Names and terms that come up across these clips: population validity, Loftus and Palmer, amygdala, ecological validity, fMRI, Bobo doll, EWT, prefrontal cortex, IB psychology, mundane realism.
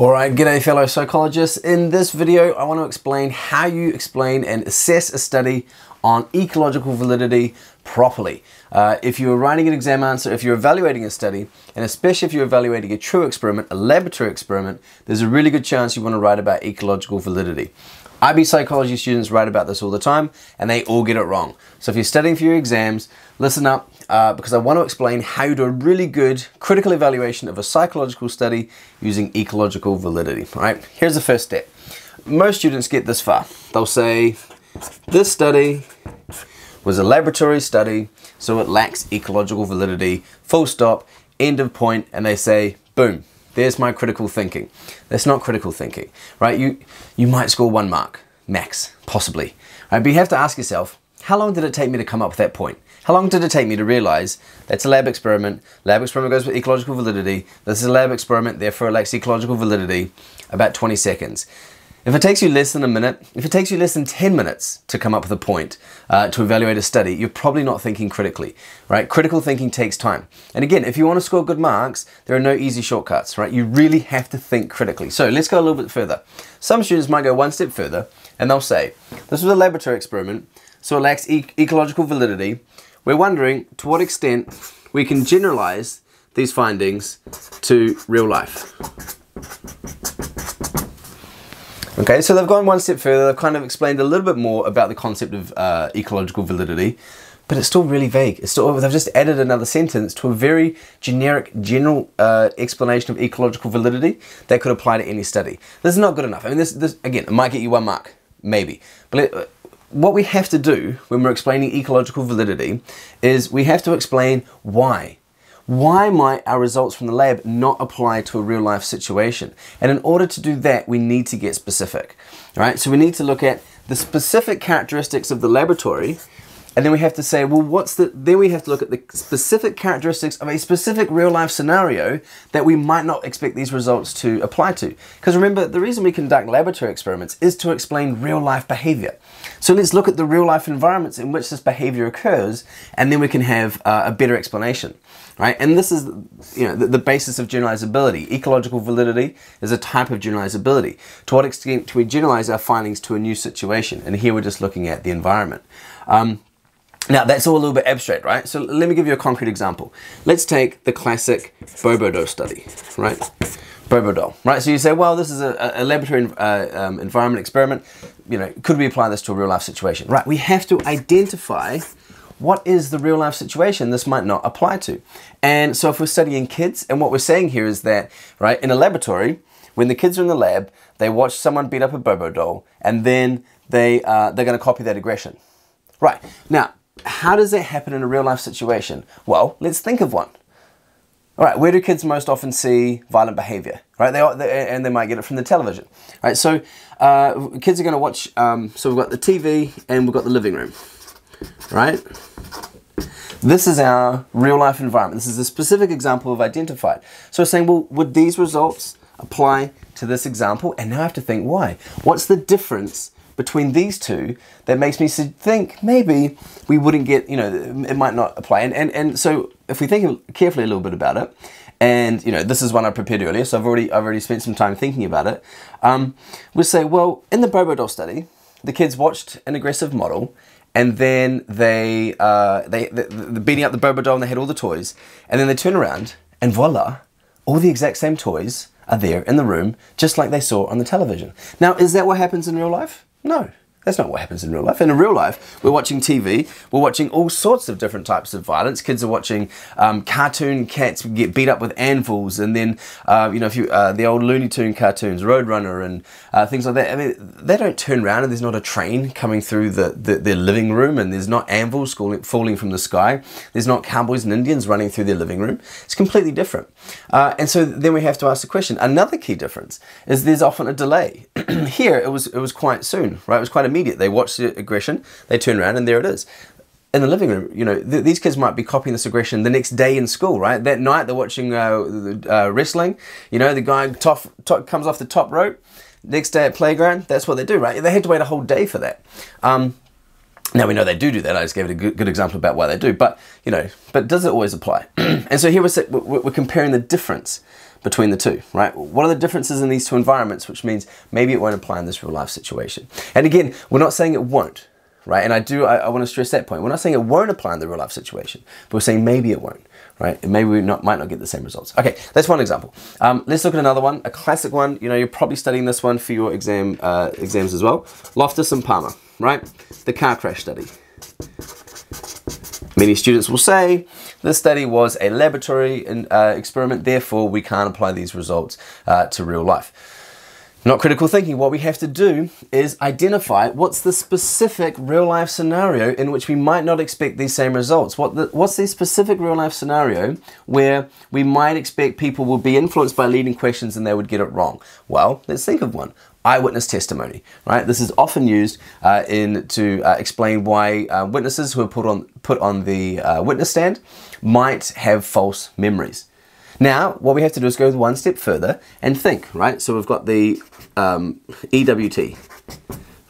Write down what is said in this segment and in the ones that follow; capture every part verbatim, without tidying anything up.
Alright, g'day fellow psychologists. In this video, I want to explain how you explain and assess a study on ecological validity properly. Uh, if you're writing an exam answer, if you're evaluating a study, and especially if you're evaluating a true experiment, a laboratory experiment, there's a really good chance you want to write about ecological validity. I B psychology students write about this all the time, and they all get it wrong. So if you're studying for your exams, listen up, uh, because I want to explain how you do a really good critical evaluation of a psychological study using ecological validity. All right, here's the first step. Most students get this far. They'll say, this study was a laboratory study, so it lacks ecological validity, full stop, end of point, and they say, boom. There's my critical thinking. That's not critical thinking, right? You, you might score one mark, max, possibly. Right? But you have to ask yourself, how long did it take me to come up with that point? How long did it take me to realize that's a lab experiment? Lab experiment goes with ecological validity. This is a lab experiment, therefore it lacks ecological validity, about twenty seconds. If it takes you less than a minute, if it takes you less than ten minutes to come up with a point, uh, to evaluate a study, you're probably not thinking critically, right? Critical thinking takes time. And again, if you want to score good marks, there are no easy shortcuts, right? You really have to think critically. So let's go a little bit further. Some students might go one step further and they'll say, this was a laboratory experiment, so it lacks e- ecological validity. We're wondering to what extent we can generalize these findings to real life. Okay, so they've gone one step further, they've kind of explained a little bit more about the concept of uh, ecological validity, but it's still really vague. It's still, they've just added another sentence to a very generic, general uh, explanation of ecological validity that could apply to any study. This is not good enough. I mean, this, this again, it might get you one mark, maybe. But it, what we have to do when we're explaining ecological validity is we have to explain why. Why might our results from the lab not apply to a real life situation? And in order to do that, we need to get specific, right? So we need to look at the specific characteristics of the laboratory, and then we have to say, well, what's the, then we have to look at the specific characteristics of a specific real life scenario that we might not expect these results to apply to. Because remember, the reason we conduct laboratory experiments is to explain real life behavior. So let's look at the real life environments in which this behavior occurs, and then we can have uh, a better explanation. Right? And this is, you know, the, the basis of generalizability. Ecological validity is a type of generalizability. To what extent do we generalize our findings to a new situation? And here we're just looking at the environment. Um, now, that's all a little bit abstract, right? So let me give you a concrete example. Let's take the classic Bobo doll study, right? Bobo doll, right? So you say, well, this is a, a laboratory uh, um, environment experiment. You know, could we apply this to a real life situation? Right, we have to identify what is the real life situation this might not apply to. And so if we're studying kids, and what we're saying here is that, right, in a laboratory, when the kids are in the lab, they watch someone beat up a Bobo doll, and then they, uh, they're gonna copy that aggression. Right, now, how does that happen in a real life situation? Well, let's think of one. All right, where do kids most often see violent behavior? Right, they, are, they and they might get it from the television. All right, so uh, kids are gonna watch, um, so we've got the T V, and we've got the living room. Right? This is our real life environment. This is a specific example I've identified. So saying, well, would these results apply to this example? And now I have to think why. What's the difference between these two that makes me think maybe we wouldn't get, you know, it might not apply. And, and, and so if we think carefully a little bit about it, and you know, this is one I prepared earlier, so I've already, I've already spent some time thinking about it. Um, we'll say, well, in the Bobo doll study, the kids watched an aggressive model, and then they, uh, they, they, they're beating up the Bobo doll, and they had all the toys, and then they turn around, and voila, all the exact same toys are there in the room, just like they saw on the television. Now, is that what happens in real life? No, that's not what happens in real life. In real life, we're watching T V, we're watching all sorts of different types of violence. Kids are watching um, cartoon cats get beat up with anvils, and then, uh, you know, if you, uh, the old Looney Tune cartoons, Roadrunner and uh, things like that. I mean, they don't turn around and there's not a train coming through the, the, their living room, and there's not anvils falling from the sky. There's not cowboys and Indians running through their living room. It's completely different. Uh, and so then we have to ask the question. Another key difference is there's often a delay. Here, it was, it was quite soon, right? It was quite immediate. They watch the aggression, they turn around, and there it is. In the living room, you know, th these kids might be copying this aggression the next day in school, right? That night they're watching uh, uh, wrestling, you know, the guy tough, top, comes off the top rope, next day at playground, that's what they do, right? They had to wait a whole day for that. Um, Now we know they do do that. I just gave it a good, good example about why they do, but you know, but does it always apply? And so here we're, we're comparing the difference between the two, right? What are the differences in these two environments, which means maybe it won't apply in this real life situation. And again, we're not saying it won't, right? And I do, I, I want to stress that point. We're not saying it won't apply in the real life situation, but we're saying maybe it won't, right? And maybe we not, might not get the same results. Okay, that's one example. Um, let's look at another one, a classic one. You know, you're probably studying this one for your exam uh, exams as well. Loftus and Palmer, right? The car crash study. Many students will say, this study was a laboratory in, uh, experiment, therefore we can't apply these results uh, to real life. Not critical thinking. What we have to do is identify what's the specific real life scenario in which we might not expect these same results. What the, what's the specific real life scenario where we might expect people will be influenced by leading questions and they would get it wrong? Well, let's think of one. Eyewitness testimony, right? This is often used uh, in to uh, explain why uh, witnesses who are put on, put on the uh, witness stand might have false memories. Now, what we have to do is go one step further and think, right? So we've got the um, E W T,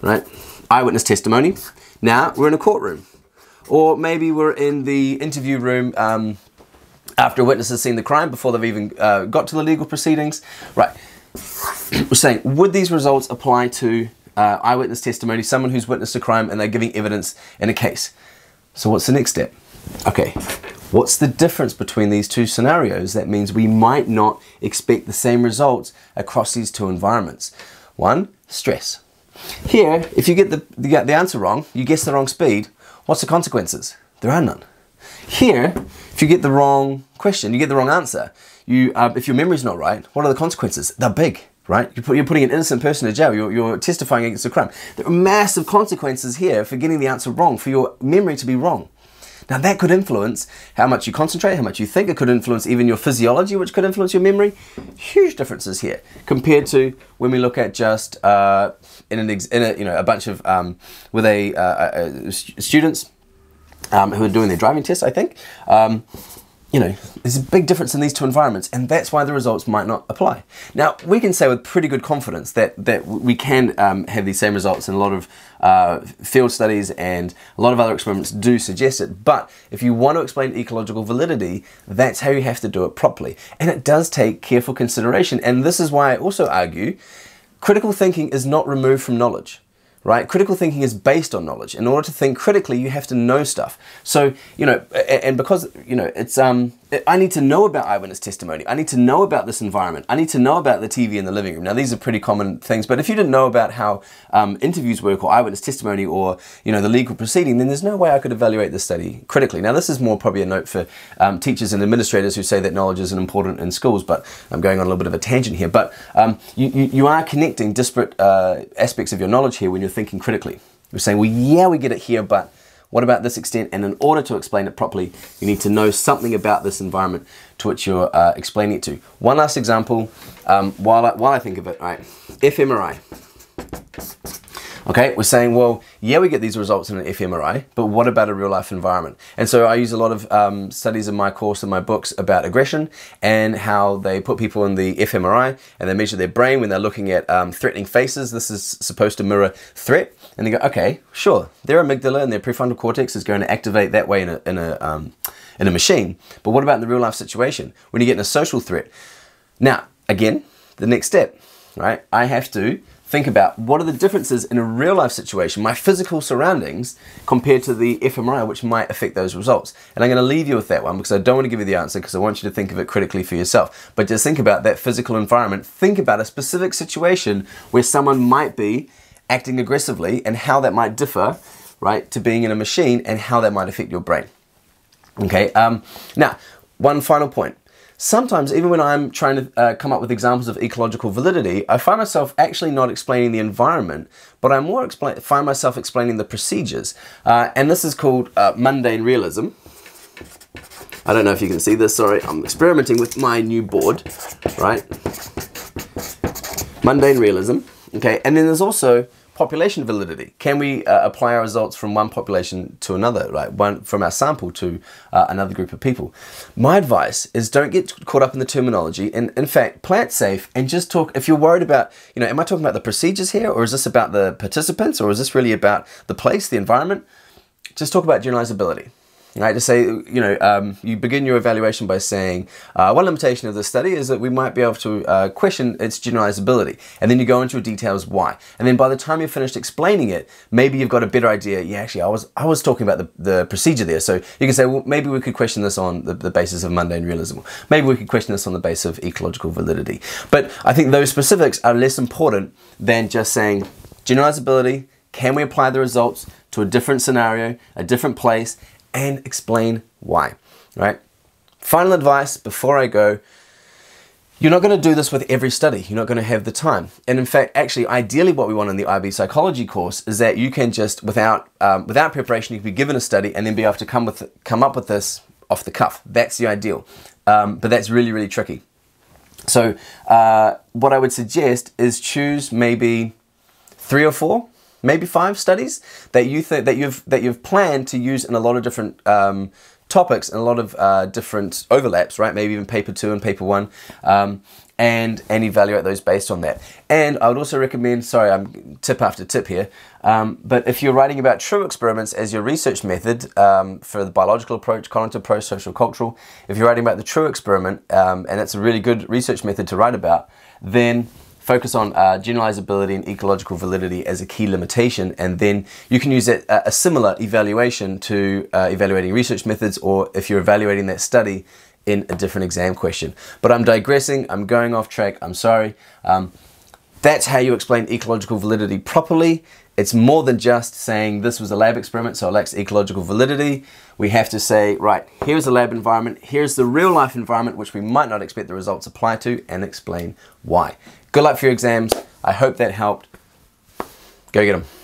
right? Eyewitness testimony. Now, we're in a courtroom, or maybe we're in the interview room um, after a witness has seen the crime before they've even uh, got to the legal proceedings, right? We're saying, would these results apply to uh, eyewitness testimony, someone who's witnessed a crime and they're giving evidence in a case? So what's the next step? Okay. What's the difference between these two scenarios? That means we might not expect the same results across these two environments. One, stress. Here, if you get the, the, the answer wrong, you guess the wrong speed, what's the consequences? There are none. Here, if you get the wrong question, you get the wrong answer, you, uh, if your memory's not right, what are the consequences? They're big, right? You're, put, you're putting an innocent person in jail, you're, you're testifying against a crime. There are massive consequences here for getting the answer wrong, for your memory to be wrong. Now that could influence how much you concentrate, how much you think. It could influence even your physiology, which could influence your memory. Huge differences here compared to when we look at just uh, in an ex in a you know a bunch of um, with a, uh, a, a students um, who are doing their driving test. I think um, you know there's a big difference in these two environments, and that's why the results might not apply. Now we can say with pretty good confidence that that we can um, have these same results in a lot of. Uh, field studies and a lot of other experiments do suggest it, but if you want to explain ecological validity, that's how you have to do it properly. And it does take careful consideration, and this is why I also argue critical thinking is not removed from knowledge, right? Critical thinking is based on knowledge. In order to think critically, you have to know stuff. So, you know, and because, you know, it's, um, I need to know about eyewitness testimony. I need to know about this environment. I need to know about the T V in the living room. Now, these are pretty common things, but if you didn't know about how um, interviews work or eyewitness testimony or, you know, the legal proceeding, then there's no way I could evaluate this study critically. Now, this is more probably a note for um, teachers and administrators who say that knowledge isn't important in schools, but I'm going on a little bit of a tangent here. But um, you, you, you are connecting disparate uh, aspects of your knowledge here when you're thinking critically. You're saying, well, yeah, we get it here, but what about this extent? And in order to explain it properly, you need to know something about this environment to which you're uh, explaining it to. One last example, um, while, I, while I think of it, all right, fMRI. Okay, we're saying, well, yeah, we get these results in an fMRI, but what about a real life environment? And so I use a lot of um, studies in my course and my books about aggression and how they put people in the fMRI and they measure their brain when they're looking at um, threatening faces. This is supposed to mirror threat. And they go, okay, sure, their amygdala and their prefrontal cortex is going to activate that way in a, in a, um, in a machine. But what about in the real life situation when you get in a social threat? Now, again, the next step, right? I have to think about what are the differences in a real life situation, my physical surroundings, compared to the fMRI, which might affect those results. And I'm going to leave you with that one because I don't want to give you the answer because I want you to think of it critically for yourself. But just think about that physical environment. Think about a specific situation where someone might be acting aggressively and how that might differ, right, to being in a machine and how that might affect your brain. Okay, um, now, one final point. Sometimes, even when I'm trying to uh, come up with examples of ecological validity, I find myself actually not explaining the environment, but I more find myself explaining the procedures. Uh, and this is called uh, mundane realism. I don't know if you can see this, sorry, I'm experimenting with my new board, right? Mundane realism, okay, and then there's also population validity. Can we uh, apply our results from one population to another, right? One from our sample to uh, another group of people. My advice is don't get caught up in the terminology, and in fact, play it safe and just talk. If you're worried about, you know, am I talking about the procedures here, or is this about the participants, or is this really about the place, the environment? just talk about generalizability. Right, to say, you know, um, you begin your evaluation by saying, uh, one limitation of this study is that we might be able to uh, question its generalizability. And then you go into details why. And then by the time you've finished explaining it, maybe you've got a better idea. Yeah, actually, I was I was talking about the, the procedure there. So you can say, well, maybe we could question this on the, the basis of mundane realism. Maybe we could question this on the basis of ecological validity. But I think those specifics are less important than just saying generalizability, can we apply the results to a different scenario, a different place, and explain why, right? Final advice before I go, you're not going to do this with every study. You're not going to have the time. And in fact, actually, ideally what we want in the I B psychology course is that you can just, without, um, without preparation, you can be given a study and then be able to come, with, come up with this off the cuff. That's the ideal. Um, but that's really, really tricky. So uh, what I would suggest is choose maybe three or four, maybe five studies that you think that you've that you've planned to use in a lot of different um, topics and a lot of uh, different overlaps, right? Maybe even paper two and paper one, um, and and evaluate those based on that. And I would also recommend, sorry, I'm tip after tip here, um, but if you're writing about true experiments as your research method um, for the biological approach, cognitive approach, social, cultural, if you're writing about the true experiment um, and that's a really good research method to write about, then focus on uh, generalizability and ecological validity as a key limitation, and then you can use a, a similar evaluation to uh, evaluating research methods, or if you're evaluating that study, in a different exam question. But I'm digressing, I'm going off track, I'm sorry. Um, that's how you explain ecological validity properly. It's more than just saying this was a lab experiment, so it lacks ecological validity. We have to say, right, here's the lab environment, here's the real life environment, which we might not expect the results apply to, and explain why. Good luck for your exams. I hope that helped. Go get them.